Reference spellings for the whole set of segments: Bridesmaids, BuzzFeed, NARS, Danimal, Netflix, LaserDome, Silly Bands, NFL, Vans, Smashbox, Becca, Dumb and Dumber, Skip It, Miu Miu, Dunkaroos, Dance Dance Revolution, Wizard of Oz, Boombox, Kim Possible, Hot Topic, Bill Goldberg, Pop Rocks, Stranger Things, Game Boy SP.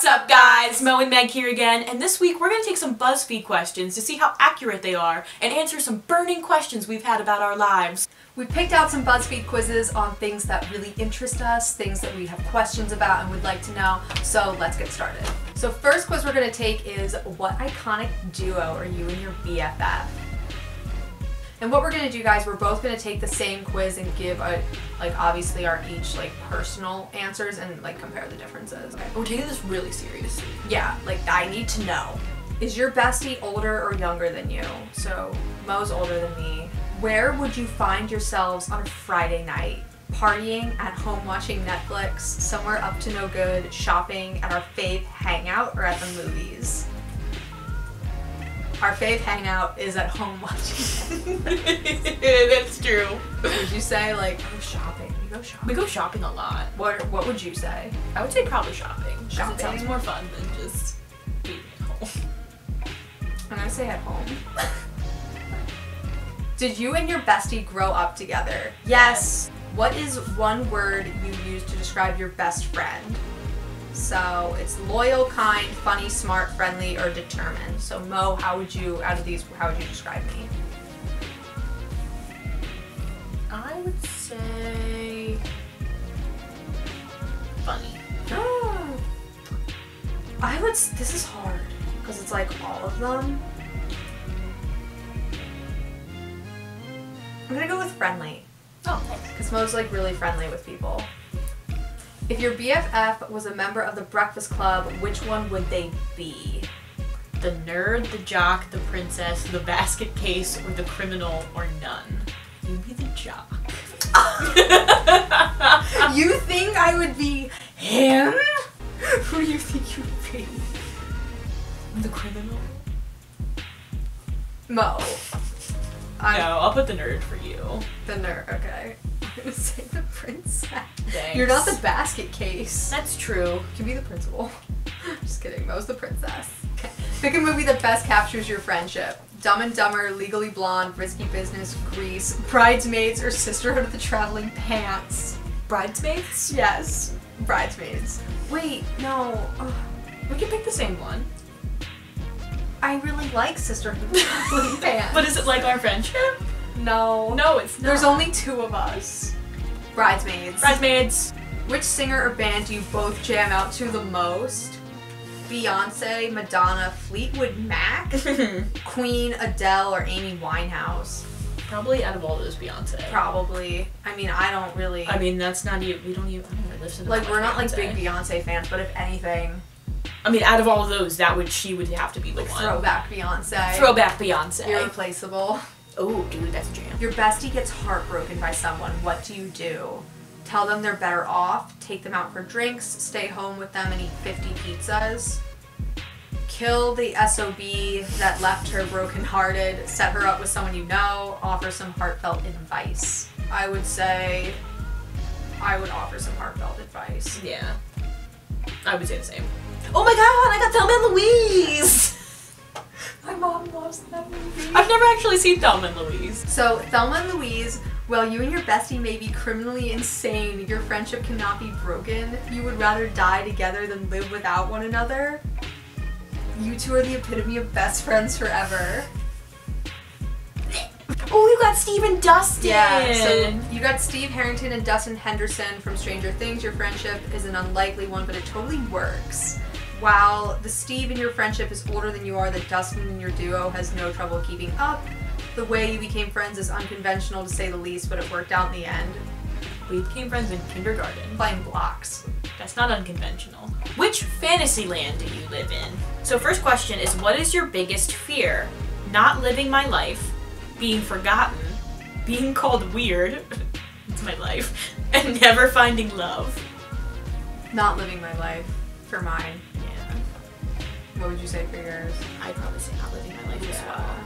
What's up, guys? Mo and Meg here again, and this week we're going to take some BuzzFeed questions to see how accurate they are and answer some burning questions we've had about our lives. We picked out some BuzzFeed quizzes on things that really interest us, things that we have questions about and would like to know, so let's get started. So first quiz we're going to take is, what iconic duo are you and your BFF? And what we're going to do, guys, we're both going to take the same quiz and give, obviously our each, personal answers and, compare the differences. Okay. We're taking this really seriously. Yeah, I need to know. Is your bestie older or younger than you? So, Mo's older than me. Where would you find yourselves on a Friday night? Partying, at home watching Netflix, somewhere up to no good, shopping, at our fave hangout, or at the movies? Our fave hangout is at home watching. That's true. Would you say go shopping? We go shopping. We go shopping a lot. What would you say? I would say probably shopping. Shopping. It sounds more fun than just being at home. I'm gonna say at home. Did you and your bestie grow up together? Yes. What is one word you use to describe your best friend? So it's loyal, kind, funny, smart, friendly, or determined. So Mo, how would you describe me? I would say funny. Oh. This is hard because it's all of them. I'm gonna go with friendly. Oh, thanks. Because Mo's really friendly with people. If your BFF was a member of the Breakfast Club, which one would they be? The nerd, the jock, the princess, the basket case, or the criminal, or none? You'd be the jock. You think I would be him? Who do you think you would be? The criminal? Mo. No, I'll put the nerd for you. The nerd, okay. I'm gonna say the princess. Thanks. You're not the basket case. That's true. You can be the principal. Just kidding, Mo's the princess. Okay. Pick a movie that best captures your friendship. Dumb and Dumber, Legally Blonde, Risky Business, Grease, Bridesmaids, or Sisterhood of the Traveling Pants. Bridesmaids? Yes, Bridesmaids. Wait, no. We can pick the same one. I really like Sisterhood of the Traveling Pants. But is it our friendship? No. No, it's not. There's only two of us. Bridesmaids. Bridesmaids. Which singer or band do you both jam out to the most? Beyonce, Madonna, Fleetwood Mac, Queen, Adele, or Amy Winehouse? Probably out of all those, Beyonce. Probably. That's not even. We don't even. I don't listen to we're Beyonce. Not big Beyonce fans, but if anything. Out of all of those, she would have to be the one. Throwback Beyonce. Throwback Beyonce. Irreplaceable. Oh, dude, that's a jam. Your bestie gets heartbroken by someone. What do you do? Tell them they're better off, take them out for drinks, stay home with them and eat 50 pizzas, kill the SOB that left her brokenhearted, set her up with someone you know, offer some heartfelt advice. I would offer some heartfelt advice. Yeah. I would say the same. Oh my god, I got Thelma and Louise! My mom loves that movie. I've never actually seen Thelma and Louise. So, Thelma and Louise, while you and your bestie may be criminally insane, your friendship cannot be broken. You would rather die together than live without one another. You two are the epitome of best friends forever. Oh, you got Steve and Dustin! Yeah, so you got Steve Harrington and Dustin Henderson from Stranger Things. Your friendship is an unlikely one, but it totally works. While the Steve in your friendship is older than you are, the Dustin in your duo has no trouble keeping up. The way you became friends is unconventional to say the least, but it worked out in the end. We became friends in kindergarten. Playing blocks. That's not unconventional. Which fantasy land do you live in? So first question is, what is your biggest fear? Not living my life, being forgotten, being called weird, it's my life, and never finding love. Not living my life, for mine. What would you say for yours? I'd probably say not living my life as well.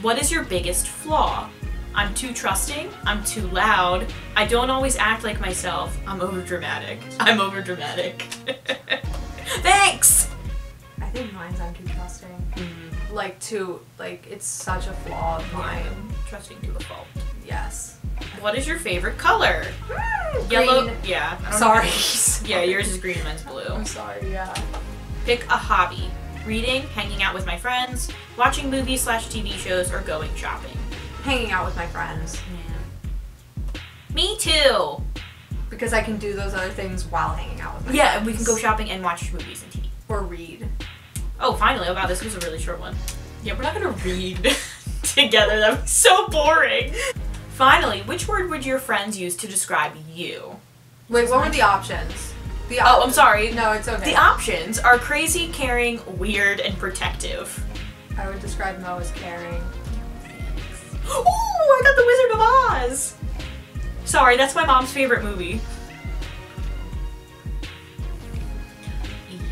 What is your biggest flaw? I'm too trusting. I'm too loud. I don't always act like myself. I'm overdramatic. I'm overdramatic. Thanks! I think mine's I'm too trusting. Mm-hmm. It's such a flaw of mine. Trusting to a fault. Yes. What is your favorite color? Yellow. Green. Yeah. Sorry. Yeah, yours is green, mine's blue. I'm sorry, yeah. Pick a hobby. Reading, hanging out with my friends, watching movies / TV shows, or going shopping. Hanging out with my friends. Yeah. Me too. Because I can do those other things while hanging out with my friends. Yeah, and we can go shopping and watch movies and TV. Or read. Oh, finally. Oh, wow, this was a really short one. Yeah, we're not gonna read together. That was so boring. Finally, which word would your friends use to describe you? Wait, what were the options? Oh, I'm sorry. No, it's okay. The options are crazy, caring, weird, and protective. I would describe Mo as caring. Ooh, I got the Wizard of Oz! Sorry, that's my mom's favorite movie.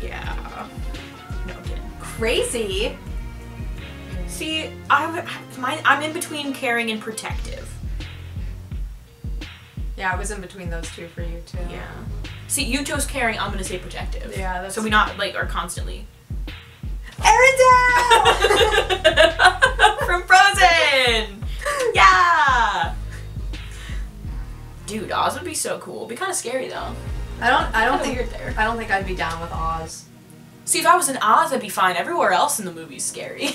Yeah. No, I'm kidding. Crazy? See, I'm in between caring and protective. Yeah, I was in between those two for you too. Yeah. See, you chose caring, I'm gonna say protective. Yeah, that's so we not like are constantly. Arendelle! From Frozen! Yeah! Dude, Oz would be so cool. It'd be kind of scary though. I don't think you're there. I don't think I'd be down with Oz. See, if I was in Oz, I'd be fine. Everywhere else in the movie's scary.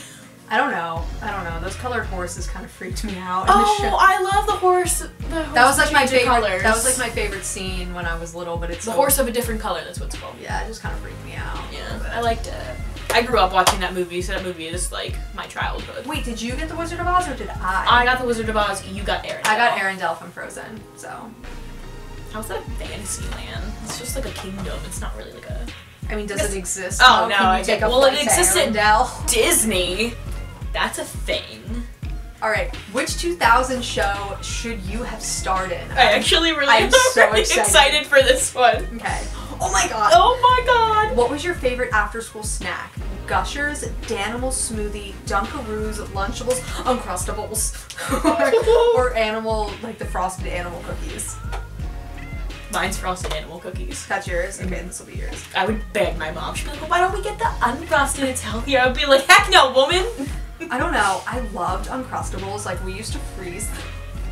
I don't know. I don't know. Those colored horses kind of freaked me out. Oh, I love the horse. That was like my favorite. Colors. That was like my favorite scene when I was little. But it's the horse of a different color. That's what it's called. Yeah, it just kind of freaked me out. Yeah, I liked it. I grew up watching that movie, so that movie is like my childhood. Wait, did you get the Wizard of Oz or did I? I got the Wizard of Oz. You got Arendelle. I got Arendelle from Frozen. So how's that Fantasyland? It's just like a kingdom. It's not really like a. I mean, does it exist? Oh no! I take a well, it exists at Disney. That's a thing. Alright, which 2000 show should you have starred in? I actually am so excited for this one. Okay. Oh my god. Oh my god. What was your favorite after school snack? Gushers, Danimal Smoothie, Dunkaroos, Lunchables, Uncrustables, or animal, like the frosted animal cookies? Mine's frosted animal cookies. That's yours? Okay, this will be yours. I would beg my mom. She'd be like, well, why don't we get the unfrosted? It's healthier. I would be like, heck no, woman. I don't know. I loved Uncrustables. Like, we used to freeze them.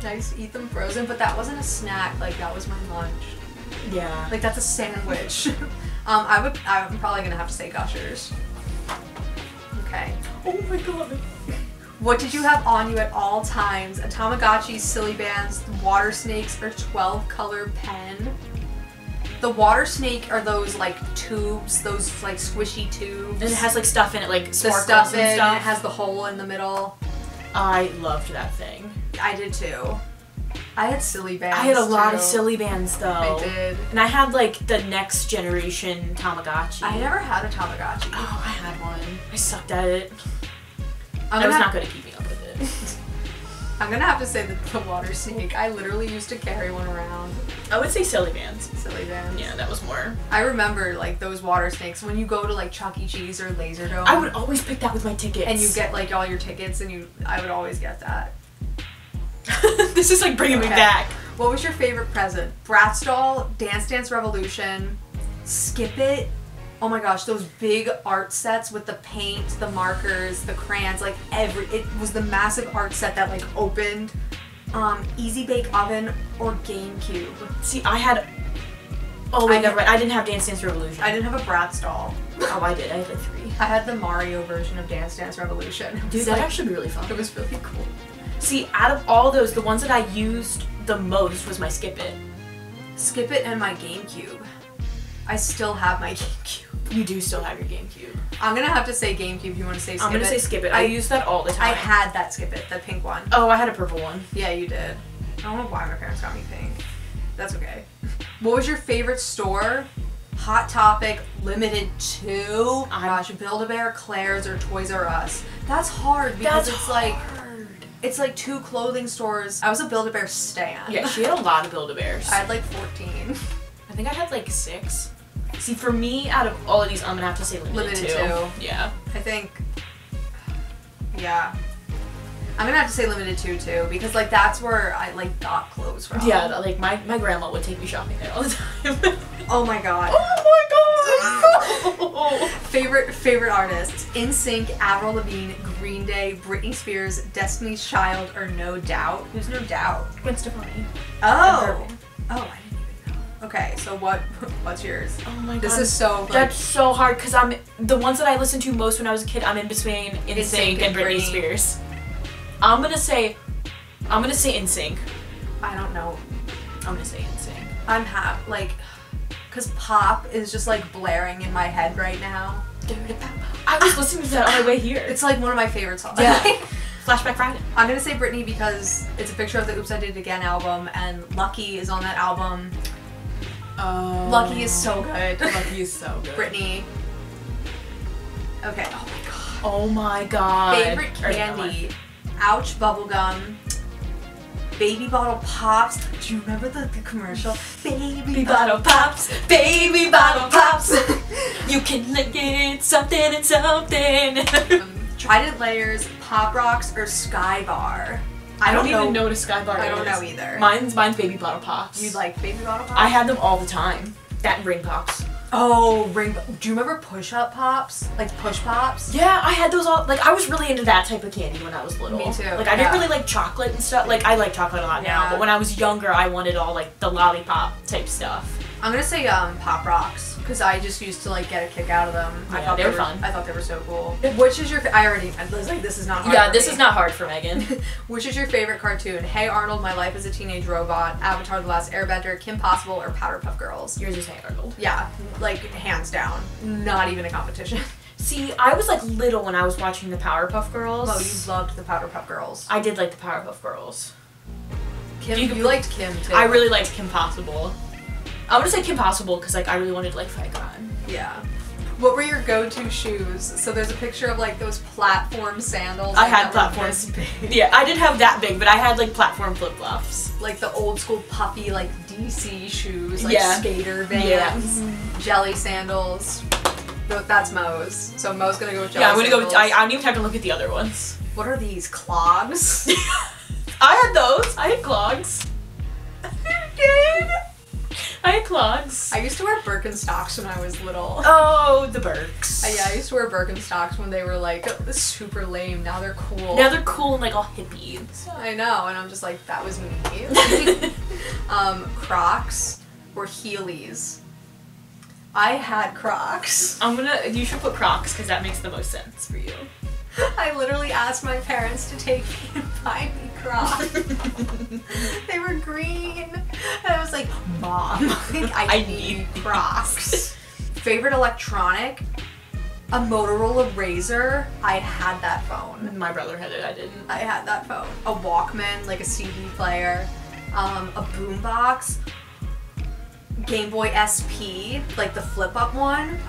I used to eat them frozen, but that wasn't a snack. Like, that was my lunch. Yeah. Like, that's a sandwich. I'm probably going to have to say Gushers. Okay. Oh my god. What did you have on you at all times? A Tamagotchi, Silly Bands, water snakes, or 12-color pen? The water snake are those like tubes, those like squishy tubes. And it has like stuff in it, like sparkles and stuff. It has the hole in the middle. I loved that thing. I did too. I had Silly Bands. I had a lot of Silly Bands though. I did. And I had like the next generation Tamagotchi. I never had a Tamagotchi. Oh, I had one. I sucked at it. I was not good at keeping up with it. I'm gonna have to say the water snake. I literally used to carry one around. I would say Silly Bands. Silly Bands. Yeah, that was more. I remember like those water snakes when you go to like Chuck E. Cheese or Laserdome. I would always pick that with my tickets. And you get like all your tickets, and I would always get that. This is like bringing me back. What was your favorite present? Bratz doll, Dance Dance Revolution, Skip It. Oh my gosh, those big art sets with the paint, the markers, the crayons, like it was the massive art set that like opened. Easy Bake Oven or GameCube. See, I had, oh wait, never mind. I didn't have Dance Dance Revolution. I didn't have a Bratz doll. Oh, I did, I had 3. I had the Mario version of Dance Dance Revolution. Dude, that actually be really fun. It was really cool. See, out of all those, the ones that I used the most was my Skip It. Skip It and my GameCube. I still have my GameCube. You do still have your GameCube. I'm gonna have to say GameCube. You want to say Skip It? I'm gonna say Skip It. I use that all the time. I had that Skip It, the pink one. Oh, I had a purple one. Yeah, you did. I don't know why my parents got me pink. That's okay. What was your favorite store? Hot Topic, Limited Too. Gosh, Build-A-Bear, Claire's, or Toys R Us. That's hard because it's like 2 clothing stores. I was a Build-A-Bear stan. Yeah, she had a lot of Build-A-Bears. I had like 14. I think I had like 6. See, for me, out of all of these, I'm gonna have to say Limited Too. Yeah. I think, yeah. I'm gonna have to say Limited Too too, because like that's where I like got clothes from. Yeah, like my grandma would take me shopping there all the time. Oh my god. Oh my god! favorite artists: NSYNC, Avril Lavigne, Green Day, Britney Spears, Destiny's Child, or No Doubt. Who's No Doubt? Gwen Stefani. Oh. Oh, I didn't even know. Okay, so what's yours? Oh my god. This is so. Like, that's so hard because I'm the ones that I listened to most when I was a kid. I'm in between NSYNC and Britney Spears. I'm gonna say NSYNC. I don't know. I'm gonna say NSYNC. I'm half like. Cause pop is just like blaring in my head right now. I was listening to that on my way here. It's like one of my favorite songs. Yeah. Flashback Friday. I'm gonna say Britney because it's a picture of the Oops I Did It Again album, and Lucky is on that album. Oh. Lucky is so good. Lucky is so good. Britney. Okay. Oh my god. Oh my god. Favorite candy. Ouch bubblegum. Baby Bottle Pops. Do you remember the commercial? Baby Bottle Pops. Baby Bottle Pops. You can lick it, something and something. Trident Layers, Pop Rocks, or Skybar. I don't even know what a Skybar is. I don't know either. Mine's Baby Bottle Pops. You like Baby Bottle Pops? I had them all the time. That and Ring Pops. Oh, Ring. Do you remember push-up pops? Like push pops? Yeah, I had those all. Like, I was really into that type of candy when I was little. Me too. Like, I didn't really like chocolate and stuff. Like, I like chocolate a lot now, but when I was younger, I wanted all like the lollipop type stuff. I'm gonna say Pop Rocks because I just used to like get a kick out of them. Yeah, I thought they were fun. I thought they were so cool. Which is your? I already. I was like, this is not hard. Yeah, this is not hard for Megan. Which is your favorite cartoon? Hey Arnold, My Life as a Teenage Robot, Avatar: The Last Airbender, Kim Possible, or Powerpuff Girls? Yours is Hey Arnold. Yeah. Like, hands down. Not even a competition. See, I was like little when I was watching the Powerpuff Girls. Oh, you loved the Powerpuff Girls. I did like the Powerpuff Girls. Kim, you liked Kim too. I really liked Kim Possible. I want to say Kim Possible because like I really wanted to like fight on. Yeah. What were your go-to shoes? So there's a picture of like those platform sandals. I had platforms. Yeah, I didn't have that big, but I had like platform flip-flops. Like the old school puffy like DC shoes, like skater Vans, jelly sandals. That's Moe's. So Moe's gonna go with jelly sandals. Yeah, I'm gonna go. I don't even have to look at the other ones. What are these, clogs? I had those. I had clogs. Dude. I had clogs. I used to wear Birkenstocks when I was little. Oh, the Birks. Yeah, I used to wear Birkenstocks when they were like super lame. Now they're cool. Now they're cool and like all hippies. I know, and I'm just like, that was me. Crocs or Heelys? I had Crocs. You should put Crocs because that makes the most sense for you. I literally asked my parents to take me and buy me Crocs. They were green. And I was like, Mom, I need Crocs. Favorite electronic? A Motorola Razr. I had that phone. My brother had it, I didn't. I had that phone. A Walkman, like a CD player. A boombox. Game Boy SP, like the flip-up one.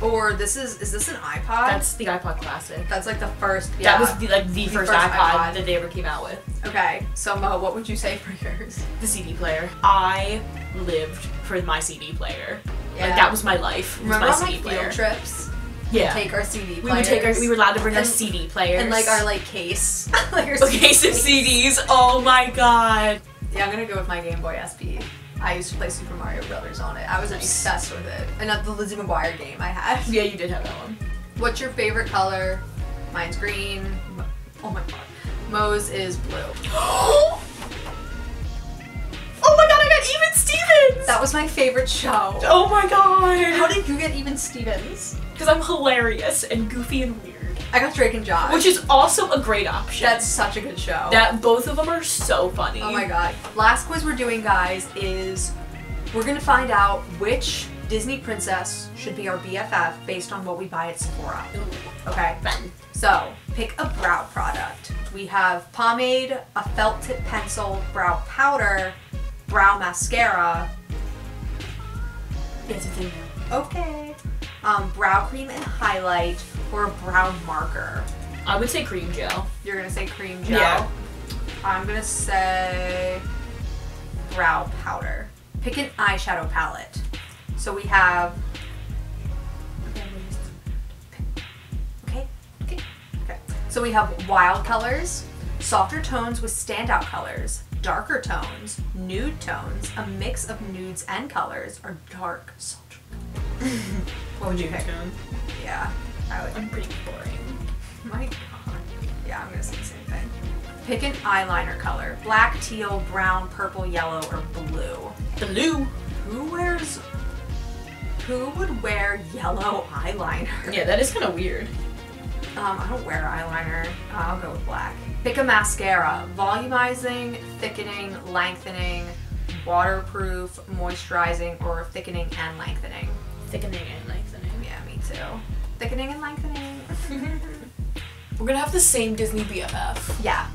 Or is this an iPod? That's the iPod Classic. That's like the first. Yeah. That was the first iPod that they ever came out with. Okay, so Mo, what would you say for yours? The CD player. I lived for my CD player. Yeah. Like that was my life. Remember my CD player field trips? Yeah. We'd take our CD players. We were allowed to bring our CD players and like our like case, like our case of CDs. Oh my god. Yeah, I'm gonna go with my Game Boy SP. I used to play Super Mario Brothers on it. I was obsessed with it. And the Lizzie McGuire game I had. Yeah, you did have that one. What's your favorite color? Mine's green. Oh my god. Moe's is blue. Oh my god, I got Even Stevens! That was my favorite show. Oh my god. How did you get Even Stevens? Because I'm hilarious and goofy and weird. I got Drake and Josh. Which is also a great option. That's such a good show. Both of them are so funny. Oh my god. Last quiz we're doing, guys, is we're gonna find out which Disney princess should be our BFF based on what we buy at Sephora. Ooh. Okay? Fun. So, pick a brow product. We have pomade, a felt tip pencil, brow powder, brow mascara. It's a thing now. Okay. Brow cream and highlight, or a brow marker. I would say cream gel. You're gonna say cream gel? Yeah. I'm gonna say brow powder. Pick an eyeshadow palette. So we have, okay. So we have wild colors, softer tones with standout colors, darker tones, nude tones, a mix of nudes and colors, or dark, sultry colors. What would you pick? Yeah, I would. I'm pretty boring. My God. Yeah, I'm gonna say the same thing. Pick an eyeliner color: black, teal, brown, purple, yellow, or blue. Blue. Who would wear yellow eyeliner? Yeah, that is kind of weird. I don't wear eyeliner. I'll go with black. Pick a mascara: volumizing, thickening, lengthening, waterproof, moisturizing, or thickening and lengthening. Thickening and lengthening. Yeah, me too. Thickening and lengthening. We're gonna have the same Disney BFF. Yeah.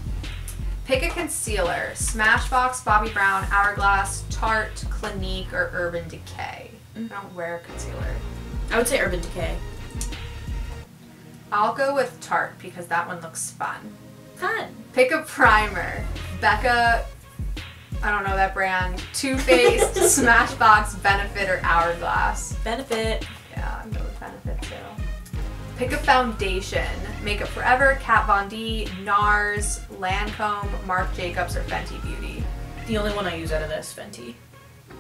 Pick a concealer: Smashbox, Bobbi Brown, Hourglass, Tarte, Clinique, or Urban Decay. I don't wear concealer. I would say Urban Decay. I'll go with Tarte because that one looks fun. Fun. Pick a primer: Becca, I don't know that brand, Too Faced, Smashbox, Benefit, or Hourglass. Benefit. Yeah, I'll go with Benefit too. Pick a foundation: Makeup Forever, Kat Von D, NARS, Lancome, Marc Jacobs, or Fenty Beauty. The only one I use out of this, Fenty.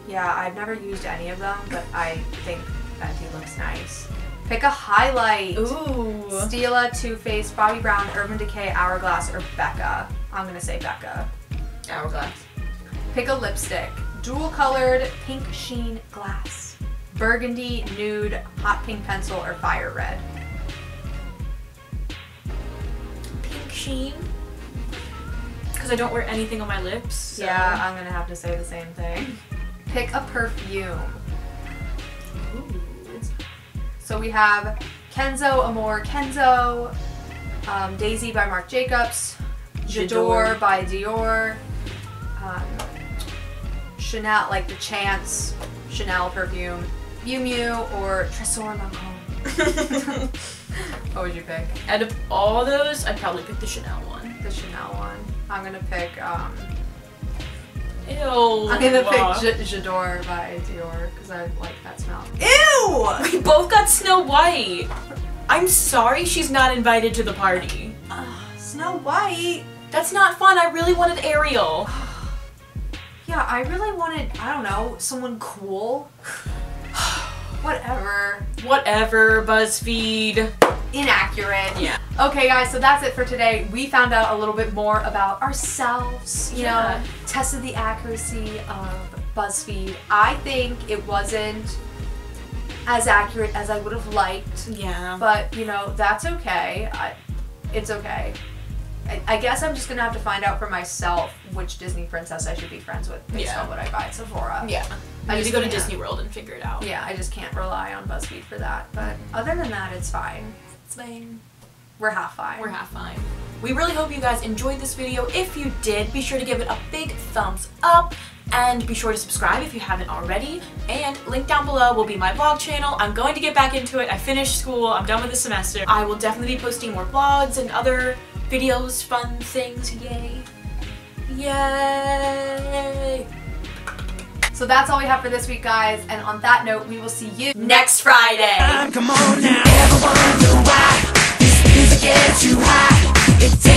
Yeah, I've never used any of them, but I think Fenty looks nice. Pick a highlight: Ooh. Stila, Too Faced, Bobbi Brown, Urban Decay, Hourglass, or Becca. I'm gonna say Becca. Hourglass. Pick a lipstick: dual colored, pink, sheen, glass, burgundy, nude, hot pink pencil, or fire red. Pink sheen. Because I don't wear anything on my lips. So. Yeah, I'm gonna have to say the same thing. Pick a perfume. Ooh. So we have Kenzo Amor Kenzo, Daisy by Marc Jacobs, J'adore by Dior, Chanel, like the Chance Chanel perfume, Miu Miu, or Tresor Lancôme. What would you pick? Out of all those, I'd probably pick the Chanel one. The Chanel one. I'm gonna pick, Ew. I'm gonna pick J'adore by Dior because I like that smell. Ew! We both got Snow White. I'm sorry she's not invited to the party. Snow White? That's not fun. I really wanted Ariel. Yeah, I really wanted, I don't know, someone cool. Whatever. Whatever, BuzzFeed. Inaccurate. Yeah. Okay guys, so that's it for today. We found out a little bit more about ourselves, you know, tested the accuracy of BuzzFeed. I think it wasn't as accurate as I would have liked. Yeah. But, you know, that's okay. It's okay. I guess I'm just gonna have to find out for myself which Disney princess I should be friends with based on what I buy at Sephora. Yeah. I need to go to Disney World and figure it out. Yeah, I just can't rely on BuzzFeed for that. But other than that, it's fine. It's fine. We're half fine. We're half fine. We really hope you guys enjoyed this video. If you did, be sure to give it a big thumbs up and be sure to subscribe if you haven't already. And link down below will be my vlog channel. I'm going to get back into it. I finished school. I'm done with the semester. I will definitely be posting more vlogs and other videos, fun things. Yay. Yay. So that's all we have for this week, guys. And on that note, we will see you next Friday. Come on now, everyone, do I? This music gets you high.